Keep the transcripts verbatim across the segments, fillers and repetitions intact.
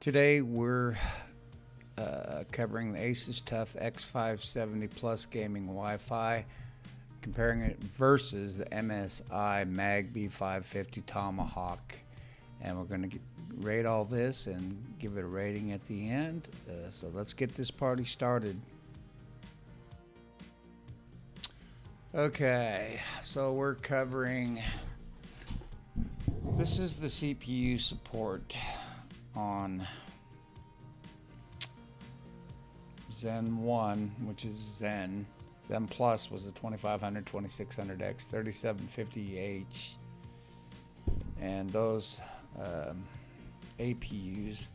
Today we're uh, covering the Asus TUF X five seventy Plus Gaming Wi-Fi, comparing it versus the M S I MAG B five fifty Tomahawk, and we're going to rate all this and give it a rating at the end. Uh, so let's get this party started. Okay, so we're covering, this is the C P U support on Zen one, which is Zen. Zen Plus was the twenty-five hundred, twenty-six hundred X, thirty-seven fifty H, and those um, A P Us.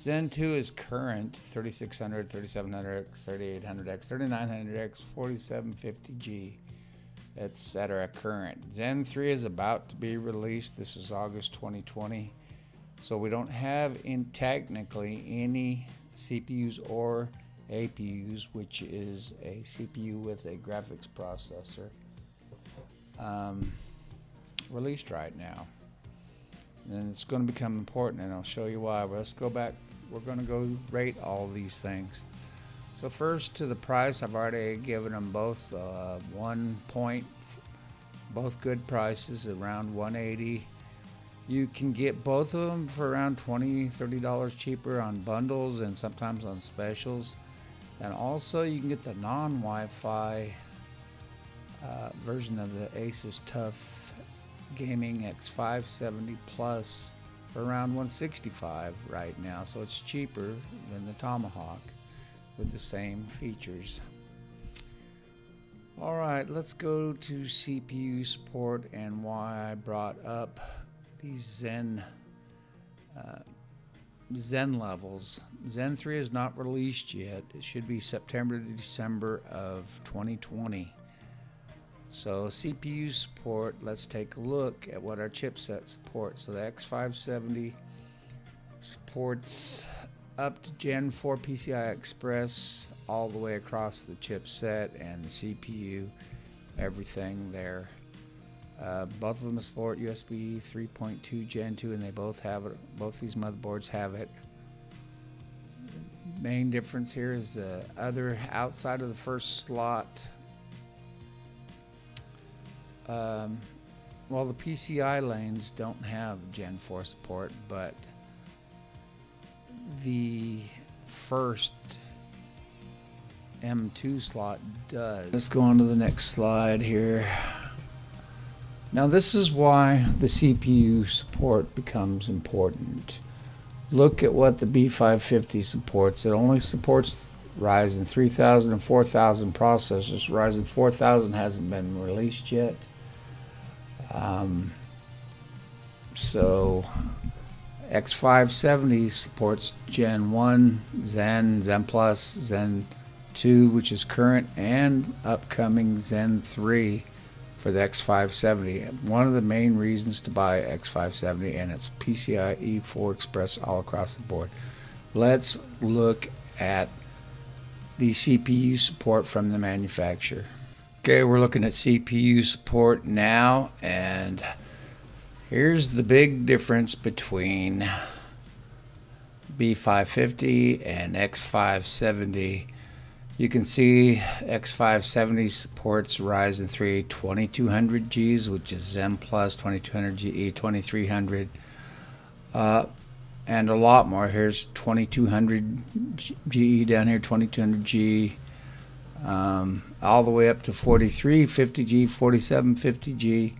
Zen two is current, thirty-six hundred, thirty-seven hundred X, thirty-eight hundred X, thirty-nine hundred X, forty-seven fifty G, et cetera current. Zen three is about to be released. This is August twenty twenty. So we don't have in technically any C P Us or A P Us, which is a C P U with a graphics processor, um, released right now. And it's going to become important, and I'll show you why. But let's go back. We're going to go rate all these things. So first, to the price, I've already given them both uh, one point, both good prices, around one eighty. You can get both of them for around twenty, thirty dollars cheaper on bundles and sometimes on specials. And also you can get the non-Wi-Fi uh, version of the Asus TUF Gaming X five seventy Plus for around one sixty-five right now. So it's cheaper than the Tomahawk with the same features. All right, let's go to C P U support and why I brought up these Zen uh, Zen levels. Zen three is not released yet. It should be September to December of twenty twenty. So C P U support, let's take a look at what our chipset supports. So the X five seventy supports up to Gen four P C I Express all the way across the chipset and the C P U, everything there. Uh, both of them support U S B three point two Gen two, and they both have it. Both these motherboards have it. The main difference here is the other outside of the first slot. Um, well, the P C I lanes don't have Gen four support, but the first M two slot does. Let's go on to the next slide here. Now this is why the C P U support becomes important. Look at what the B five fifty supports. It only supports Ryzen three thousand and four thousand processors. Ryzen four thousand hasn't been released yet. Um, so X five seventy supports Gen one, Zen, Zen Plus, Zen two, which is current, and upcoming Zen three. For the X five seventy, one of the main reasons to buy X five seventy, and it's PCIe four Express all across the board. Let's look at the C P U support from the manufacturer. Okay, we're looking at C P U support now, and here's the big difference between B five fifty and X five seventy. You can see X five seventy supports Ryzen three twenty-two hundred G's, which is Zen Plus, twenty-two hundred G E, twenty-three hundred, uh, and a lot more. Here's twenty-two hundred G E down here, twenty-two hundred G, um, all the way up to forty-three fifty G, forty-seven fifty G.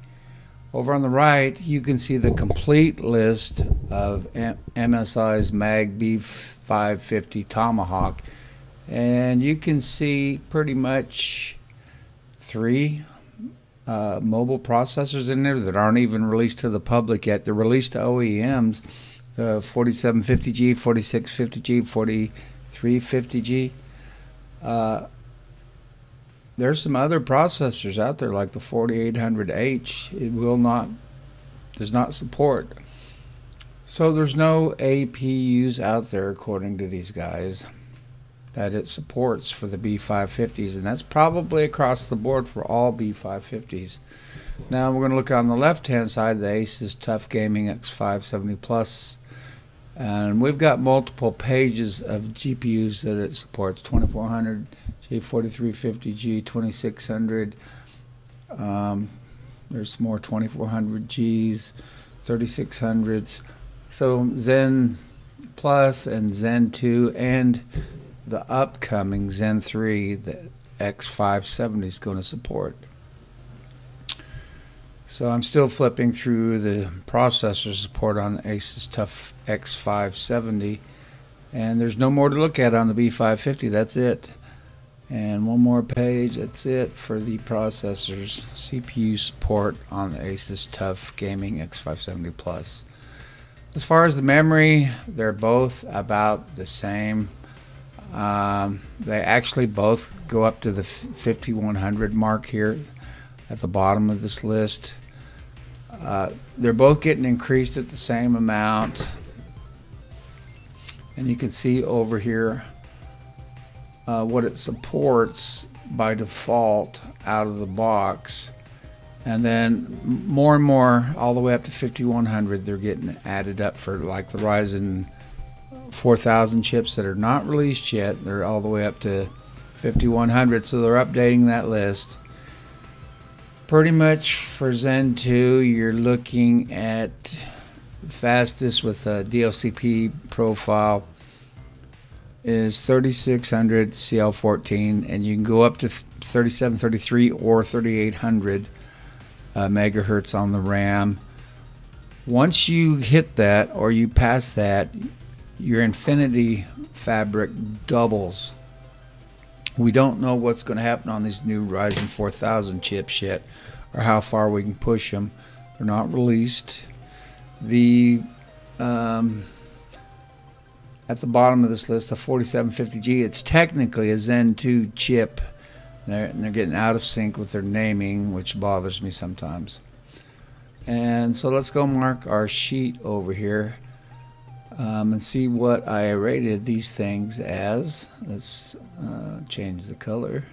Over on the right, you can see the complete list of M S I's MAG B five fifty Tomahawk. And you can see pretty much three uh, mobile processors in there that aren't even released to the public yet. They're released to O E Ms, the uh, forty-seven fifty G, forty-six fifty G, forty-three fifty G. Uh, there's some other processors out there like the forty-eight hundred H. It will not, does not support. So there's no A P Us out there according to these guys that it supports for the B five fifties, and that's probably across the board for all B five fifties. Now we're going to look on the left hand side, the Asus TUF Gaming X five seventy Plus And we've got multiple pages of G P Us that it supports: twenty-four hundred, G forty-three fifty, G twenty-six hundred. Um, there's more twenty-four hundred Gs, thirty-six hundreds. So Zen Plus and Zen two and the upcoming Zen three, the X five seventy, is going to support. So I'm still flipping through the processor support on the Asus TUF X five seventy, and there's no more to look at on the B five fifty. That's it. And one more page. That's it for the processors. C P U support on the Asus TUF Gaming X five seventy Plus. As far as the memory, they're both about the same. Um, they actually both go up to the fifty-one hundred mark here at the bottom of this list. Uh, they're both getting increased at the same amount, and you can see over here uh, what it supports by default out of the box, and then more and more all the way up to fifty-one hundred they're getting added up for, like, the Ryzen four thousand chips that are not released yet. They're all the way up to fifty-one hundred, so they're updating that list. Pretty much for Zen two, you're looking at fastest with a D L C P profile is thirty-six hundred C L fourteen, and you can go up to thirty-seven thirty-three or thirty-eight hundred uh, megahertz on the RAM. Once you hit that or you pass that, your Infinity fabric doubles. We don't know what's going to happen on these new Ryzen four thousand chips yet, or how far we can push them. They're not released. The um, at the bottom of this list, the forty-seven fifty G, it's technically a Zen two chip. They're, and they're getting out of sync with their naming, which bothers me sometimes. And so let's go mark our sheet over here Um, and see what I rated these things as. Let's uh, change the color.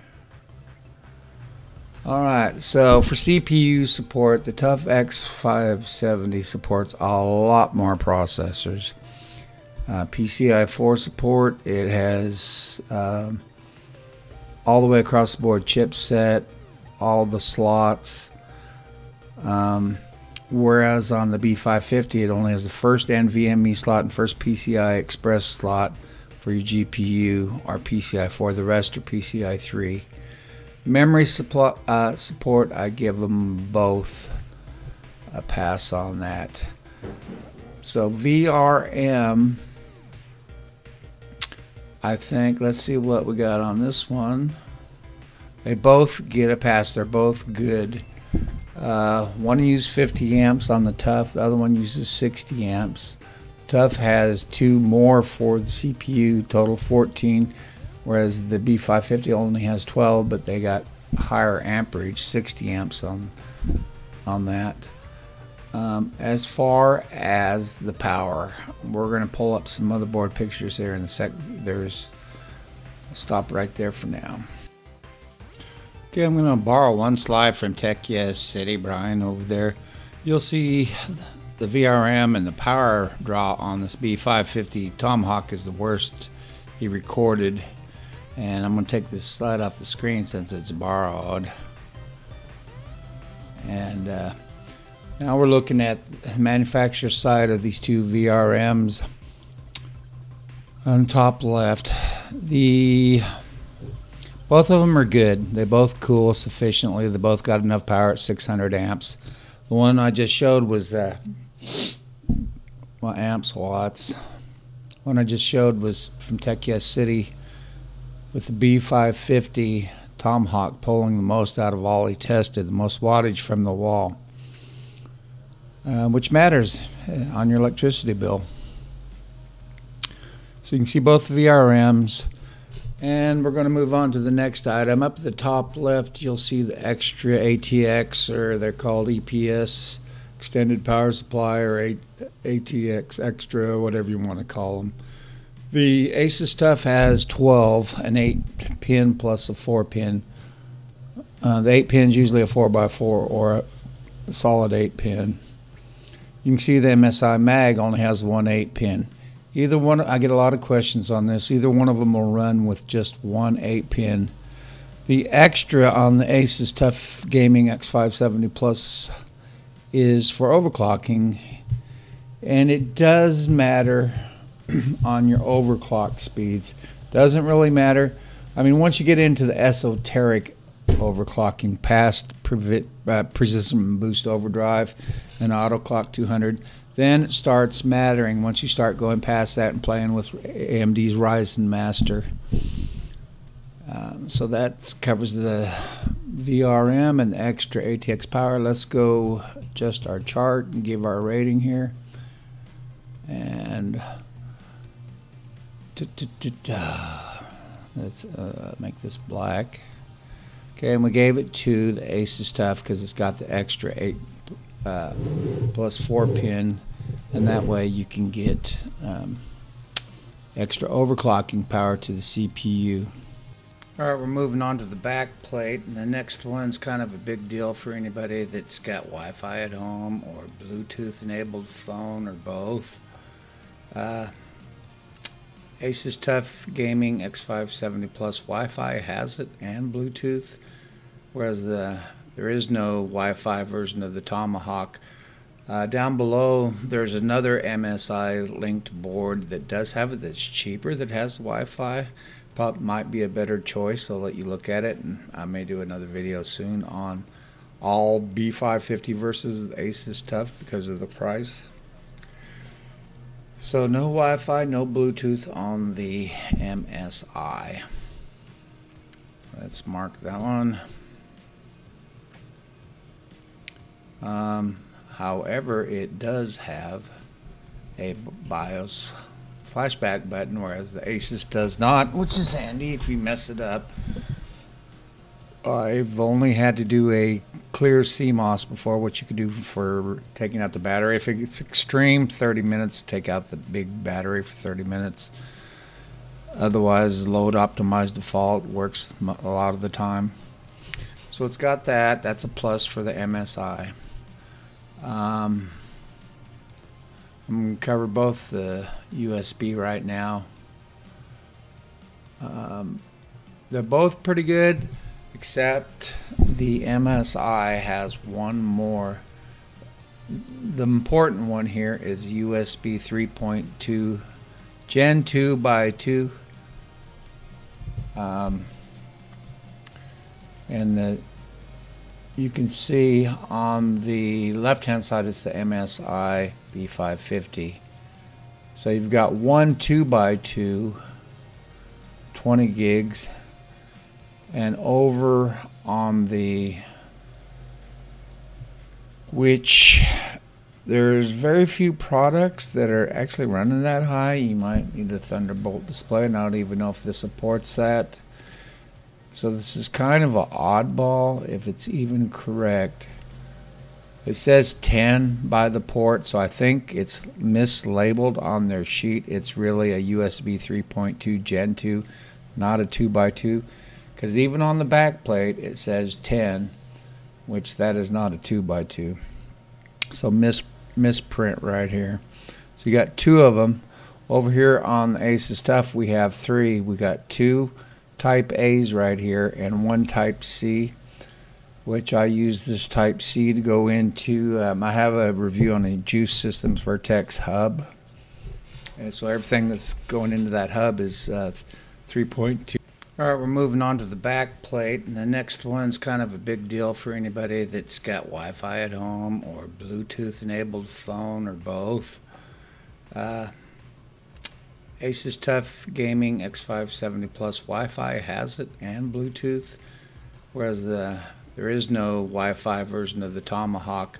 Alright, so for C P U support, the TUF X five seventy supports a lot more processors. Uh, P C I four support, it has um, all the way across the board chipset, all the slots. Um, Whereas on the B five fifty, it only has the first NVMe slot and first P C I Express slot for your G P U, or P C I four. The rest are P C I three. Memory supply, uh, support, I give them both a pass on that. So V R M, I think, let's see what we got on this one. They both get a pass. They're both good. Uh, one uses fifty amps on the TUF, the other one uses sixty amps. TUF has two more for the C P U, total fourteen, whereas the B five fifty only has twelve, but they got higher amperage, sixty amps on, on that. Um, as far as the power, we're going to pull up some motherboard pictures here in a sec. There's, I'll stop right there for now. Okay, I'm going to borrow one slide from TechYes City, Brian, over there. You'll see the V R M and the power draw on this B five fifty Tomahawk is the worst he recorded. And I'm going to take this slide off the screen since it's borrowed. And uh, now we're looking at the manufacturer side of these two V R Ms. On the top left, the both of them are good. They both cool sufficiently. They both got enough power at six hundred amps. The one I just showed was uh, well, amps watts. One I just showed was from TechYes City with the B five fifty Tomahawk pulling the most out of all he tested, the most wattage from the wall, uh, which matters on your electricity bill. So you can see both V R Ms. And we're going to move on to the next item. Up at the top left, you'll see the extra A T X, or they're called E P S, extended power supply, or A T X extra, whatever you want to call them. The Asus TUF has twelve, an eight pin plus a four pin. Uh, the eight pin's usually a four by four or a solid eight pin. You can see the M S I MAG only has one eight pin. Either one, I get a lot of questions on this. Either one of them will run with just one eight pin. The extra on the Asus TUF Gaming X five seventy Plus is for overclocking, and it does matter on your overclock speeds. Doesn't really matter. I mean, once you get into the esoteric overclocking past uh, Precision Boost Overdrive and AutoClock two hundred, then it starts mattering once you start going past that and playing with A M D's Ryzen Master. Um, so that covers the V R M and the extra A T X power. Let's go adjust our chart and give our rating here. And da, da, da, da. let's uh, make this black. Okay, and we gave it to the Asus TUF because it's got the extra eight uh, plus four pin, and that way you can get um, extra overclocking power to the C P U. All right, we're moving on to the back plate, and the next one's kind of a big deal for anybody that's got Wi-Fi at home or Bluetooth-enabled phone or both. Uh, Asus TUF Gaming X five seventy Plus Wi-Fi has it and Bluetooth, whereas the, there is no Wi-Fi version of the Tomahawk. Uh, down below, there's another M S I-linked board that does have it, that's cheaper, that has Wi-Fi. Probably might be a better choice. I'll let you look at it, and I may do another video soon on all B five fifty versus the Asus TUF because of the price. So no Wi-Fi, no Bluetooth on the M S I. Let's mark that one. Um, however, it does have a BIOS flashback button, whereas the Asus does not, which is handy if you mess it up. I've only had to do a clear C MOS before, which you could do for taking out the battery. If it's extreme, thirty minutes, take out the big battery for thirty minutes. Otherwise, load optimized default works a lot of the time. So it's got that. That's a plus for the M S I. Um, I'm going to cover both the U S B right now. Um, they're both pretty good, except the M S I has one more. The important one here is U S B three point two Gen two by two, um, and the you can see on the left hand side it's the M S I B five fifty. So you've got one two by two, twenty gigs, and over on the which there's very few products that are actually running that high. You might need a Thunderbolt display, and I don't even know if this supports that. So this is kind of an oddball, if it's even correct. It says ten by the port, so I think it's mislabeled on their sheet. It's really a U S B three point two Gen two, not a two by two. Because even on the back plate it says ten, which that is not a two by two. So mis misprint right here. So you got two of them. Over here on the Asus TUF we have three. We got two type A's right here and one type C, which I use this type C to go into. Um, I have a review on a Juice systems vertex hub. And so everything that's going into that hub is uh, three point two. All right, we're moving on to the back plate, and the next one's kind of a big deal for anybody that's got Wi-Fi at home or Bluetooth-enabled phone or both. Uh, Asus TUF Gaming X five seventy Plus Wi-Fi has it and Bluetooth, whereas the, there is no Wi-Fi version of the Tomahawk.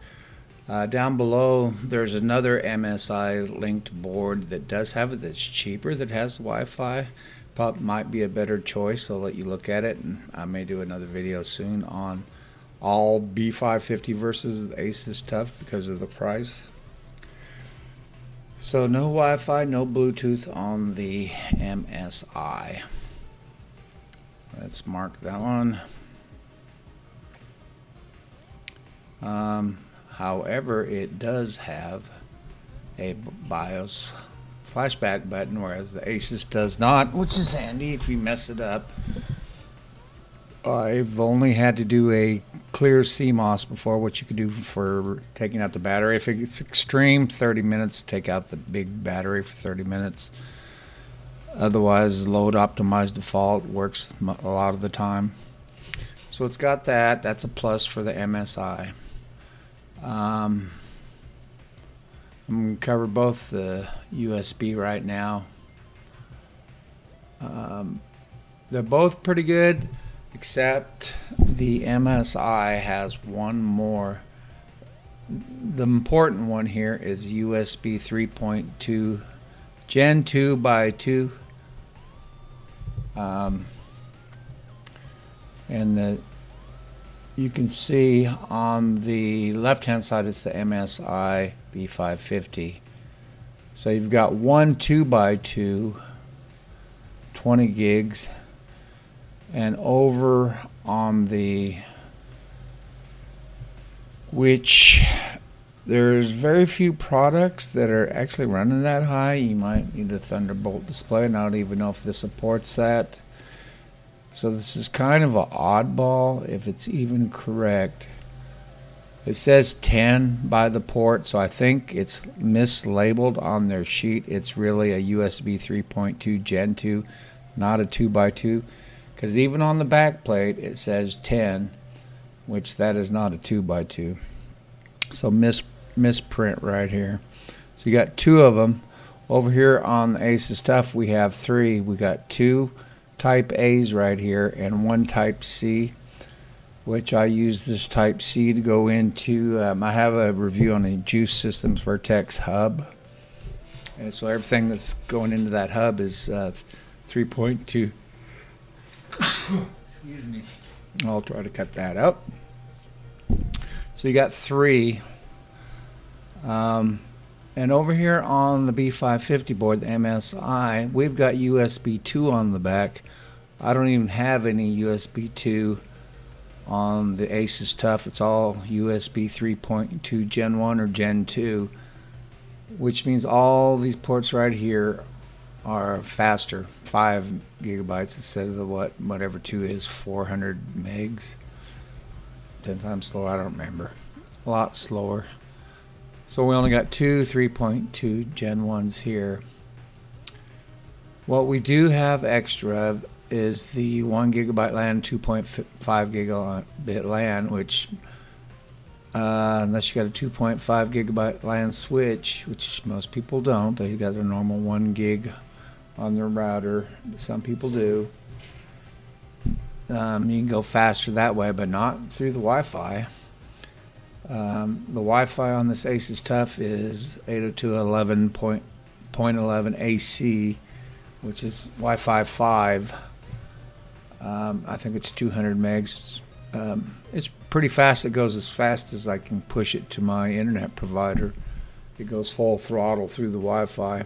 Uh, down below, there's another M S I-linked board that does have it, that's cheaper, that has Wi-Fi. Probably might be a better choice. I'll let you look at it, and I may do another video soon on all B five fifty versus the Asus TUF because of the price. So no Wi-Fi, no Bluetooth on the M S I. Let's mark that one. Um, however, it does have a BIOS flashback button, whereas the Asus does not, which is handy if you mess it up. I've only had to do a clear C MOS before, which you could do for taking out the battery. If it's extreme, thirty minutes, take out the big battery for thirty minutes. Otherwise, load optimized default works a lot of the time. So it's got that. That's a plus for the M S I. Um, I'm going to cover both the U S B right now. Um, they're both pretty good, except the M S I has one more. The important one here is U S B three point two, Gen two by two. Um, and the, you can see on the left-hand side, it's the M S I B five fifty. So you've got one two by two, twenty gigs. And over on the, which there's very few products that are actually running that high. You might need a Thunderbolt display, and I don't even know if this supports that. So this is kind of an oddball, if it's even correct. It says ten by the port, so I think it's mislabeled on their sheet. It's really a U S B three point two Gen two, not a two by two. Because even on the back plate it says ten, which that is not a two by two. So mis misprint right here. So you got two of them. Over here on the Asus TUF we have three. We got two type A's right here and one type C, which I use this type C to go into. Um, I have a review on a Juice Systems Vertex Hub. And so everything that's going into that hub is uh, three point two. Excuse me. I'll try to cut that up. So you got three. Um, and over here on the B five fifty board, the M S I, we've got U S B two on the back. I don't even have any U S B two on the Asus TUF. It's all U S B three point two Gen one or Gen two, which means all these ports right here are faster, five gigabytes instead of the what whatever two is, four hundred megs, ten times slower. I don't remember, a lot slower. So we only got two three point two Gen ones here. What we do have extra of is the one gigabyte LAN, two point five gigabit LAN, which Uh, unless you got a two point five gigabyte LAN switch, which most people don't, they got their normal one gig on their router. Some people do. Um, you can go faster that way, but not through the Wi-Fi. Um, the Wi-Fi on this Asus TUF is eight oh two dot eleven dot eleven a c, which is Wi-Fi five. Um, I think it's two hundred megs. Um, it's pretty fast. It goes as fast as I can push it to my internet provider. It goes full throttle through the Wi-Fi.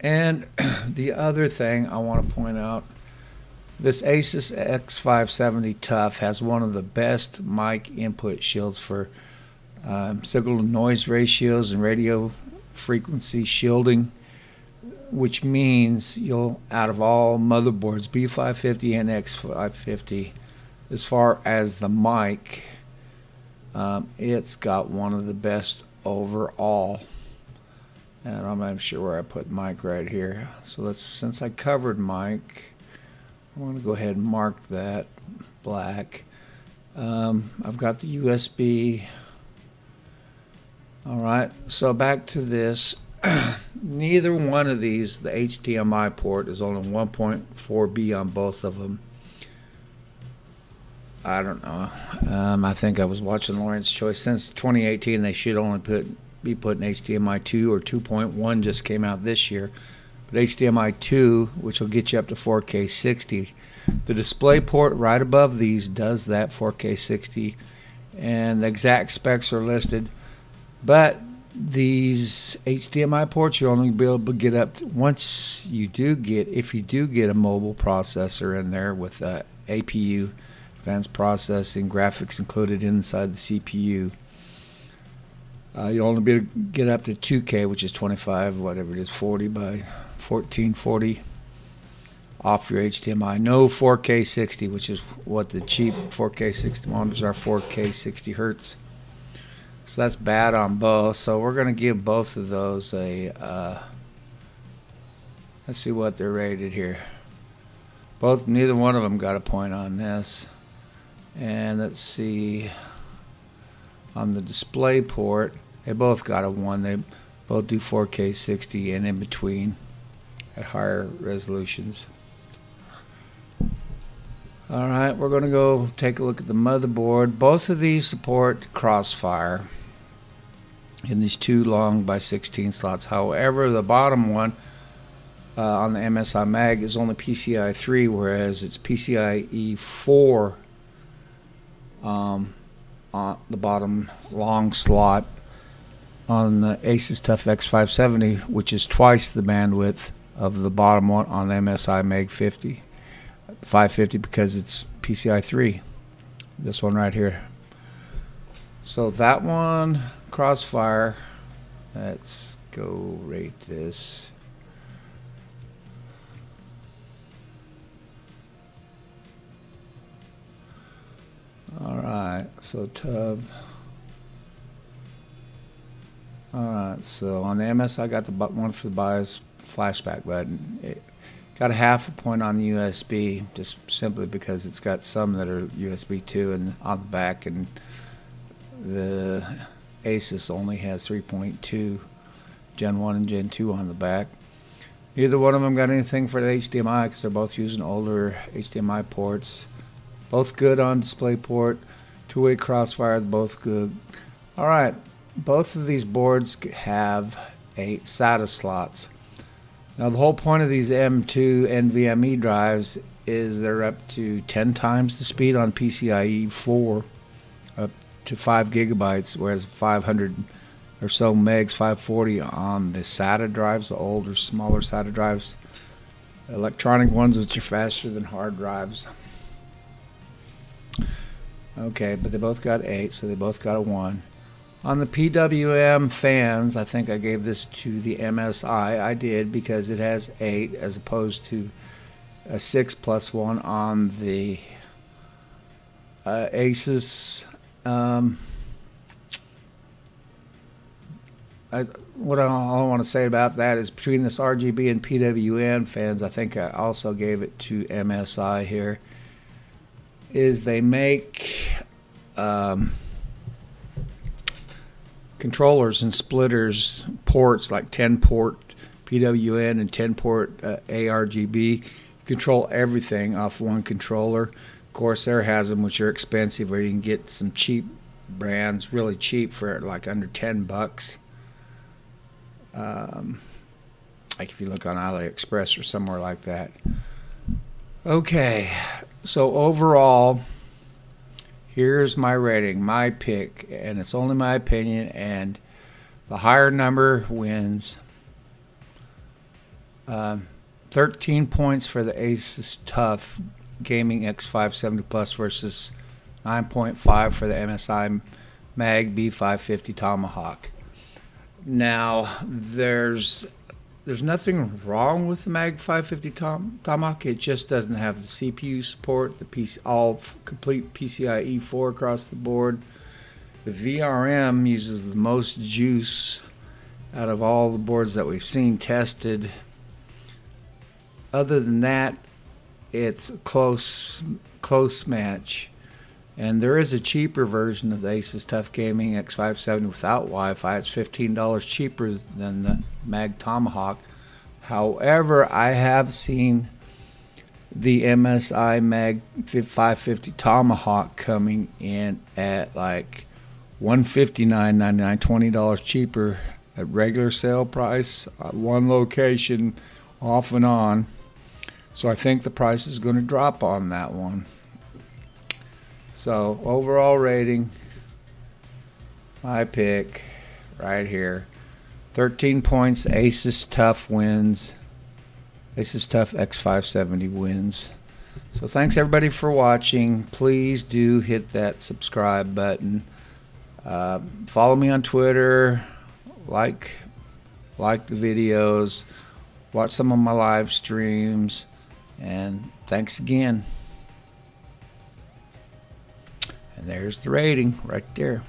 And the other thing I want to point out, this Asus X five seventy TUF has one of the best mic input shields for um, signal to noise ratios and radio frequency shielding, which means you'll, out of all motherboards, B five fifty and X five fifty, as far as the mic, um, it's got one of the best overall. And I'm not sure where I put mic right here. So let's, since I covered mic, I want to go ahead and mark that black. Um, I've got the U S B. All right, so back to this. Neither one of these, the H D M I port is only one point four B on both of them. I don't know. Um, I think I was watching Lawrence Choice. Since twenty eighteen, they should only put be putting H D M I two or two point one just came out this year. But H D M I two, which will get you up to four K sixty. The DisplayPort right above these does that four K sixty. And the exact specs are listed. But these H D M I ports you'll only be able to get up to, once you do get, if you do get a mobile processor in there with a A P U, advanced processing, graphics included inside the C P U. Uh, you'll only be get up to two K, which is twenty-five, whatever it is, forty by fourteen forty. Off your H D M I. No four K sixty, which is what the cheap four K sixty monitors are, four K sixty hertz. So that's bad on both. So we're going to give both of those a... Uh, let's see what they're rated here. Both, neither one of them got a point on this. And let's see... on the DisplayPort, they both got a one. They both do four K sixty and in between at higher resolutions. All right, we're going to go take a look at the motherboard. Both of these support Crossfire in these two long by sixteen slots. However, the bottom one uh, on the M S I MAG is only P C I three, whereas it's P C I E four. Um, on the bottom long slot on the Asus TUF X five seventy, which is twice the bandwidth of the bottom one on the M S I MAG five fifty because it's P C I three, this one right here. So that one, Crossfire, let's go rate this. All right, so TUF. All right, so on the M S, I got the one for the BIOS flashback button. It got a half a point on the U S B, just simply because it's got some that are U S B two and on the back, and the Asus only has three point two, Gen one and Gen two on the back. Neither one of them got anything for the H D M I because they're both using older H D M I ports. Both good on DisplayPort, two-way Crossfire, both good. All right, both of these boards have eight SATA slots. Now the whole point of these M two NVMe drives is they're up to ten times the speed on P C I E four, up to five gigabytes, whereas five hundred or so megs, five forty on the SATA drives, the older, smaller SATA drives, electronic ones which are faster than hard drives. Okay, but they both got eight, so they both got a one. On the P W M fans, I think I gave this to the M S I. I did because it has eight as opposed to a six plus one on the uh, Asus. Um, I, what I, all I want to say about that is between this R G B and P W M fans, I think I also gave it to M S I here. Is they make um, controllers and splitters, ports like ten port P W M and ten port uh, A R G B. You control everything off one controller. Corsair has them, which are expensive, where you can get some cheap brands, really cheap, for like under ten bucks. Um, like if you look on AliExpress or somewhere like that. Okay. So overall, here's my rating, my pick, and it's only my opinion, and the higher number wins. Um, thirteen points for the Asus TUF Gaming X five seventy Plus versus nine point five for the M S I MAG B five fifty Tomahawk. Now, there's... There's nothing wrong with the MAG five fifty Tom, Tomahawk. It just doesn't have the C P U support, the P C, all complete P C I E four across the board. The V R M uses the most juice out of all the boards that we've seen tested. Other than that, it's a close, close match. And there is a cheaper version of the Asus TUF Gaming X five seventy without Wi-Fi. It's fifteen dollars cheaper than the MAG Tomahawk. However, I have seen the M S I MAG five fifty Tomahawk coming in at like one fifty-nine ninety-nine, twenty dollars cheaper at regular sale price, one location, off and on. So I think the price is going to drop on that one. So overall rating, my pick right here, thirteen points, Asus TUF wins, Asus TUF X five seventy wins. So thanks everybody for watching. Please do hit that subscribe button. Uh, follow me on Twitter, like like the videos, watch some of my live streams, and thanks again. And there's the rating right there.